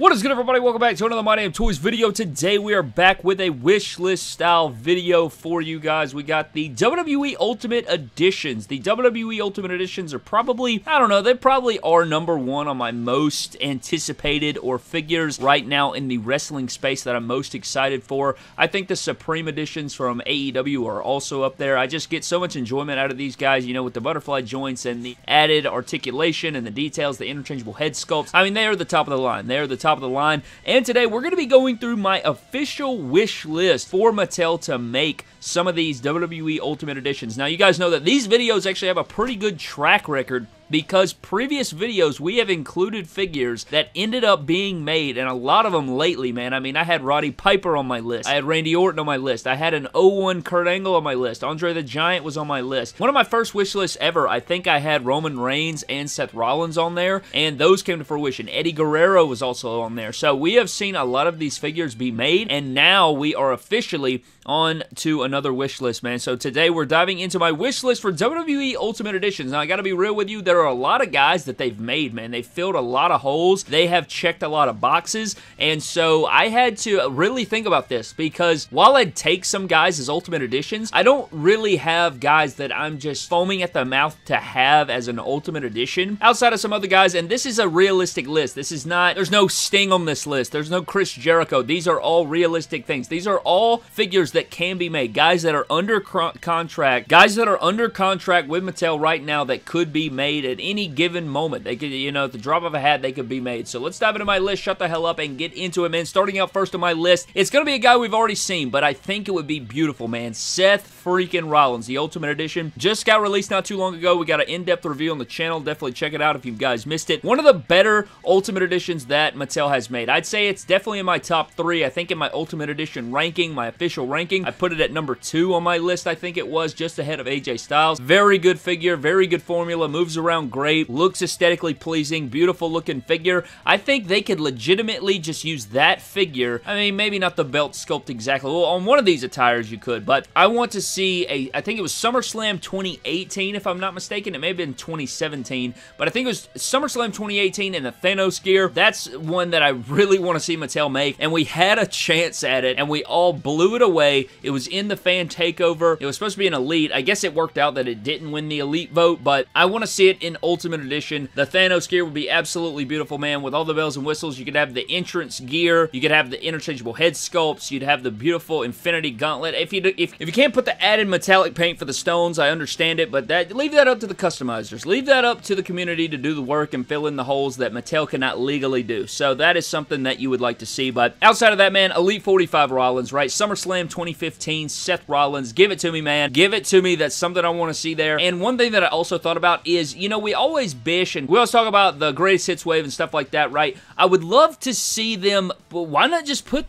What is good, everybody? Welcome back to another My Damn Toys video. Today we are back with a wish list style video for you guys. We got the WWE Ultimate Editions. The WWE Ultimate Editions are probably, I don't know, they probably are #1 on my most anticipated or figures right now in the wrestling space that I'm most excited for. I think the Supreme Editions from AEW are also up there. I just get so much enjoyment out of these guys, you know, with the butterfly joints and the added articulation and the details, the interchangeable head sculpts. I mean, they are the top of the line. They are the top of the line, and today we're going to be going through my official wish list for Mattel to make some of these WWE Ultimate Editions. Now, you guys know that these videos actually have a pretty good track record, because previous videos, we have included figures that ended up being made, and a lot of them lately, man. I mean, I had Roddy Piper on my list. I had Randy Orton on my list. I had an 01 Kurt Angle on my list. Andre the Giant was on my list. One of my first wish lists ever, I think I had Roman Reigns and Seth Rollins on there, and those came to fruition. Eddie Guerrero was also on there. So we have seen a lot of these figures be made, and now we are officially on to another wish list, man. So today we're diving into my wish list for WWE Ultimate Editions. Now, I gotta be real with you, there are a lot of guys that they've made, man. They filled a lot of holes. They have checked a lot of boxes, and so I had to really think about this, because while I'd take some guys as Ultimate Editions, I don't really have guys that I'm just foaming at the mouth to have as an Ultimate Edition outside of some other guys, and this is a realistic list. This is not, there's no Sting on this list. There's no Chris Jericho. These are all realistic things. These are all figures that can be made, guys that are under contract, guys that are under contract with Mattel right now that could be made at any given moment. They could, you know, at the drop of a hat, they could be made. So let's dive into my list, shut the hell up, and get into it, man. Starting out first on my list, it's going to be a guy we've already seen, but I think it would be beautiful, man. Seth freaking Rollins, the Ultimate Edition. Just got released not too long ago. We got an in-depth review on the channel. Definitely check it out if you guys missed it. One of the better Ultimate Editions that Mattel has made. I'd say it's definitely in my top 3. I think in my Ultimate Edition ranking, my official ranking, I put it at #2 on my list, I think it was, just ahead of AJ Styles. Very good figure, very good formula, moves around great, looks aesthetically pleasing, beautiful looking figure. I think they could legitimately just use that figure. I mean, maybe not the belt sculpt exactly. Well, on one of these attires you could, but I want to see a, I think it was SummerSlam 2018, if I'm not mistaken. It may have been 2017, but I think it was SummerSlam 2018 in the Thanos gear. That's one that I really want to see Mattel make, and we had a chance at it, and we all blew it away. It was in the fan takeover. It was supposed to be an Elite. I guess it worked out that it didn't win the Elite vote, but I want to see it in Ultimate Edition. The Thanos gear would be absolutely beautiful, man, with all the bells and whistles. You could have the entrance gear, you could have the interchangeable head sculpts, you'd have the beautiful Infinity Gauntlet. If you can't put the added metallic paint for the stones, I understand it, but that, leave that up to the customizers. Leave that up to the community to do the work and fill in the holes that Mattel cannot legally do. So that is something that you would like to see, but outside of that, man, Elite 45 Rollins, right? SummerSlam 2015, Seth Rollins. Give it to me, man. Give it to me. That's something I want to see there. And one thing that I also thought about is, you know, we always bish and we always talk about the greatest hits wave and stuff like that, right? I would love to see them, but why not just put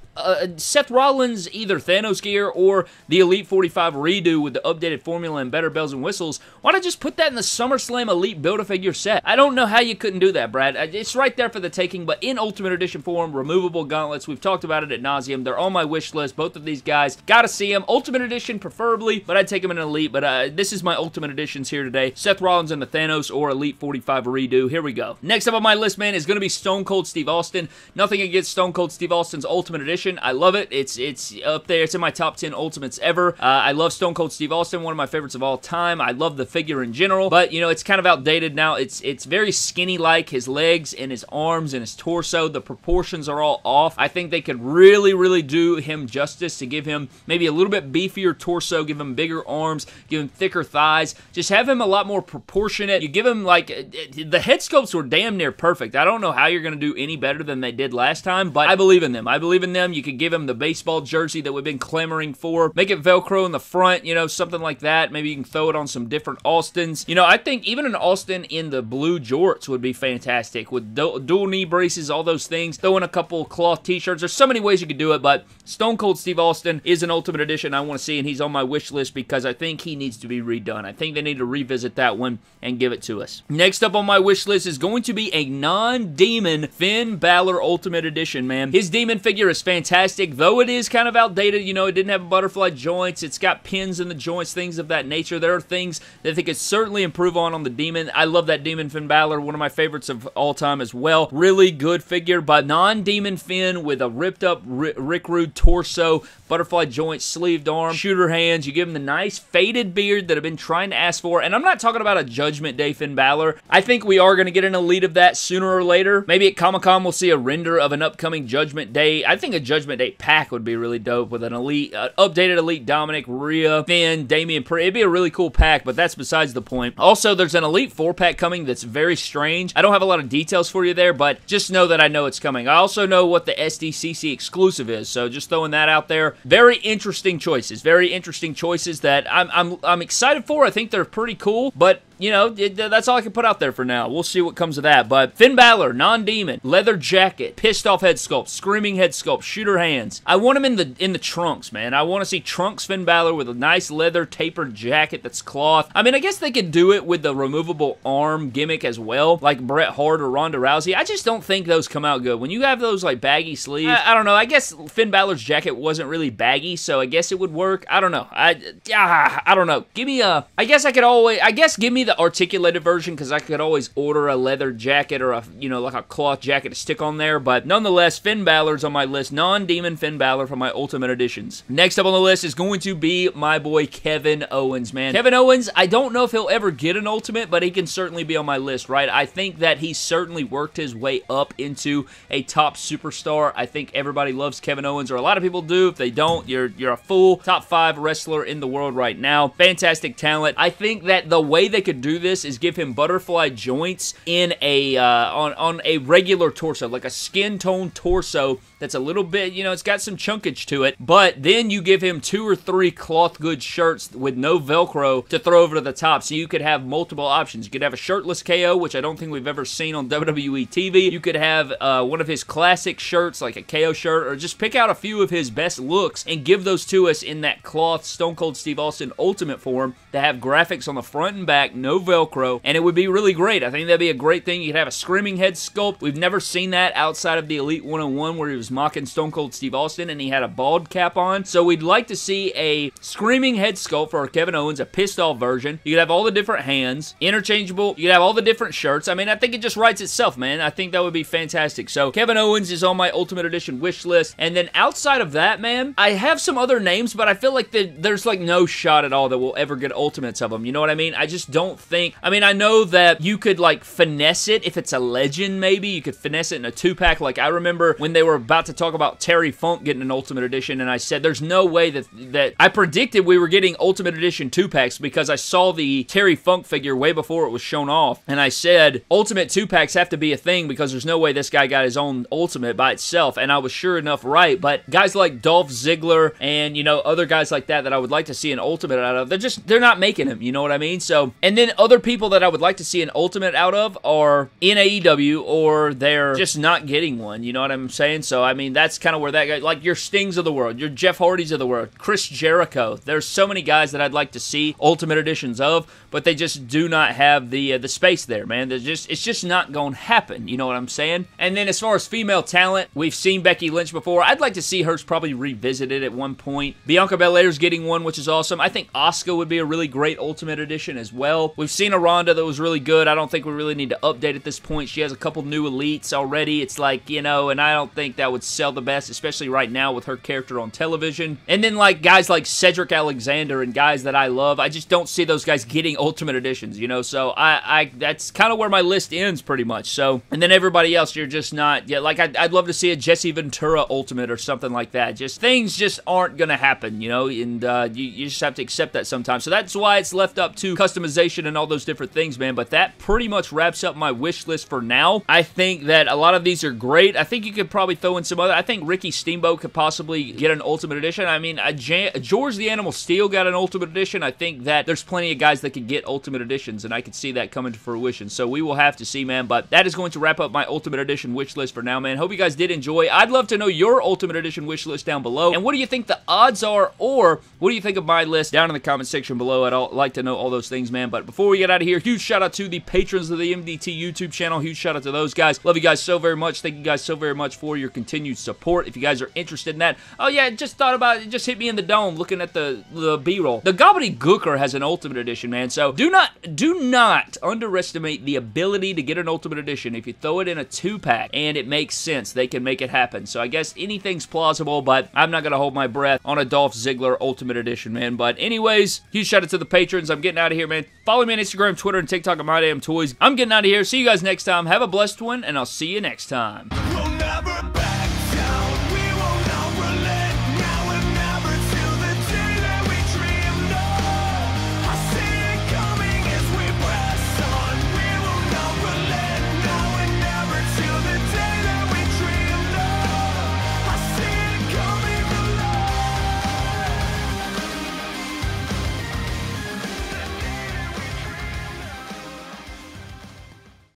Seth Rollins either Thanos gear or the Elite 45 redo with the updated formula and better bells and whistles? Why not just put that in the SummerSlam Elite Build-A-Figure set? I don't know how you couldn't do that, Brad. It's right there for the taking, but in Ultimate Edition form, removable gauntlets. We've talked about it ad nauseum. They're on my wish list. Both of these guys, gotta see them. Ultimate Edition preferably, but I'd take them in Elite, but this is my Ultimate Editions here today. Seth Rollins and the Thanos or Elite 45 redo. Here we go. Next up on my list, man, is going to be Stone Cold Steve Austin. Nothing against Stone Cold Steve Austin's Ultimate Edition. I love it. It's up there. It's in my top 10 Ultimates ever. I love Stone Cold Steve Austin, one of my favorites of all time. I love the figure in general, but, you know, it's kind of outdated now. It's very skinny-like. His legs and his arms and his torso, the proportions are all off. I think they could really, really do him justice to give him maybe a little bit beefier torso, give him bigger arms, give him thicker thighs. Just have him a lot more proportionate. You give him, like, the head sculpts were damn near perfect. I don't know how you're going to do any better than they did last time, but I believe in them. I believe in them. You could give him the baseball jersey that we've been clamoring for. Make it Velcro in the front, you know, something like that. Maybe you can throw it on some different Austins. You know, I think even an Austin in the blue jorts would be fantastic with dual knee braces, all those things. Throw in a couple cloth t-shirts. There's so many ways you could do it, but Stone Cold Steve Austin is an Ultimate Edition I want to see, and he's on my wish list because I think he needs to be redone. I think they need to revisit that one and give it to us. Next up on my wish list is going to be a non-demon Finn Balor Ultimate Edition, man. His demon figure is fantastic. fantastic, though it is kind of outdated. You know, it didn't have butterfly joints. It's got pins in the joints, things of that nature. There are things that they could certainly improve on the Demon. I love that Demon Finn Balor, one of my favorites of all time as well. Really good figure by non-Demon Finn with a ripped up Rick Rude torso, butterfly joints, sleeved arm, shooter hands. You give him the nice faded beard that I've been trying to ask for, and I'm not talking about a Judgment Day Finn Balor. I think we are going to get an Elite of that sooner or later. Maybe at Comic-Con we'll see a render of an upcoming Judgment Day. I think a Judgment Day pack would be really dope with an Elite, updated Elite Dominic, Rhea, Finn, Damian Priest. It'd be a really cool pack, but that's besides the point. Also, there's an Elite 4-pack coming that's very strange. I don't have a lot of details for you there, but just know that I know it's coming. I also know what the SDCC exclusive is, so just throwing that out there. Very interesting choices. Very interesting choices that I'm excited for. I think they're pretty cool, but you know, that's all I can put out there for now. We'll see what comes of that. But Finn Balor, non-demon, leather jacket, pissed off head sculpt, screaming head sculpt, shooter hands. I want him in the trunks, man. I want to see trunks Finn Balor with a nice leather tapered jacket that's cloth. I mean, I guess they could do it with the removable arm gimmick as well, like Bret Hart or Ronda Rousey. I just don't think those come out good. When you have those like baggy sleeves, I don't know. I guess Finn Balor's jacket wasn't really baggy, so I guess it would work. I don't know. I don't know. Give me a. I guess I could always. I guess give me the articulated version, because I could always order a leather jacket or a, you know, like a cloth jacket to stick on there. But nonetheless, Finn Balor's on my list. Non-demon Finn Balor from my Ultimate Editions. Next up on the list is going to be my boy Kevin Owens, man. Kevin Owens, I don't know if he'll ever get an Ultimate, but he can certainly be on my list, right? I think that he certainly worked his way up into a top superstar. I think everybody loves Kevin Owens, or a lot of people do. If they don't, you're a fool. Top 5 wrestler in the world right now. Fantastic talent. I think that the way they could do this is give him butterfly joints in a on a regular torso, like a skin tone torso that's a little bit, you know, it's got some chunkage to it, but then you give him 2 or 3 cloth goods shirts with no Velcro to throw over to the top, so you could have multiple options. You could have a shirtless KO, which I don't think we've ever seen on WWE TV. You could have one of his classic shirts, like a KO shirt, or just pick out a few of his best looks and give those to us in that cloth Stone Cold Steve Austin Ultimate form that have graphics on the front and back, no Velcro, and it would be really great. I think that'd be a great thing. You could have a screaming head sculpt. We've never seen that outside of the Elite 101, where he was mocking Stone Cold Steve Austin and he had a bald cap on. So we'd like to see a screaming head sculpt for Kevin Owens, a pissed off version. You could have all the different hands, interchangeable. You could have all the different shirts. I mean, I think it just writes itself, man. I think that would be fantastic. So Kevin Owens is on my Ultimate Edition wish list. And then outside of that, man, I have some other names, but I feel like there's like no shot at all that we'll ever get Ultimates of them. You know what I mean? I just don't think. I mean, I know that you could like finesse it if it's a legend. Maybe you could finesse it in a 2-pack. Like I remember when they were about to talk about Terry Funk getting an Ultimate Edition, and I said there's no way that I predicted we were getting Ultimate Edition 2-packs, because I saw the Terry Funk figure way before it was shown off, and I said Ultimate 2-packs have to be a thing, because there's no way this guy got his own Ultimate by itself. And I was sure enough right. But guys like Dolph Ziggler and, you know, other guys like that I would like to see an Ultimate out of, they're not making him, you know what I mean? So, and then other people that I would like to see an Ultimate out of are in AEW, or they're just not getting one, you know what I'm saying? So, I mean, that's kind of where that guy, like your Stings of the world, your Jeff Hardys of the world, Chris Jericho. There's so many guys that I'd like to see Ultimate Editions of, but they just do not have the space there, man. It's just not going to happen, you know what I'm saying? And then as far as female talent, we've seen Becky Lynch before. I'd like to see hers probably revisited at one point. Bianca Belair's getting one, which is awesome. I think Asuka would be a really great Ultimate Edition as well. We've seen a Ronda that was really good. I don't think we really need to update at this point. She has a couple new Elites already. It's like, you know, and I don't think that would sell the best, especially right now with her character on television. And then like guys like Cedric Alexander and guys that I love, I just don't see those guys getting Ultimate Editions, you know, so I that's kind of where my list ends pretty much. So, and then everybody else, you're just not, yeah, like I'd love to see a Jesse Ventura Ultimate or something like that. Just things just aren't going to happen, you know, and you just have to accept that sometimes. So that's why it's left up to customization and all those different things, man. But that pretty much wraps up my wish list for now. I think that a lot of these are great. I think you could probably throw in some other. I think Ricky Steamboat could possibly get an Ultimate Edition. I mean, George the Animal Steel got an Ultimate Edition. I think that there's plenty of guys that could get Ultimate Editions, and I could see that coming to fruition. So we will have to see, man. But that is going to wrap up my Ultimate Edition wish list for now, man. Hope you guys did enjoy. I'd love to know your Ultimate Edition wish list down below. And what do you think the odds are, or what do you think of my list down in the comment section below? I'd like to know all those things, man. But Before we get out of here, huge shout out to the patrons of the MDT YouTube channel. Huge shout out to those guys. Love you guys so very much. Thank you guys so very much for your continued support. If you guys are interested in that, oh yeah, just thought about it. Just hit me in the dome looking at the B-roll. The Gobbledygooker has an Ultimate Edition, man. So do not underestimate the ability to get an Ultimate Edition if you throw it in a 2-pack and it makes sense. They can make it happen. So I guess anything's plausible, but I'm not going to hold my breath on a Dolph Ziggler Ultimate Edition, man. But anyways, huge shout out to the patrons. I'm getting out of here, man. Follow me on Instagram, Twitter, and TikTok at My Damn Toys. I'm getting out of here. See you guys next time. Have a blessed one, and I'll see you next time.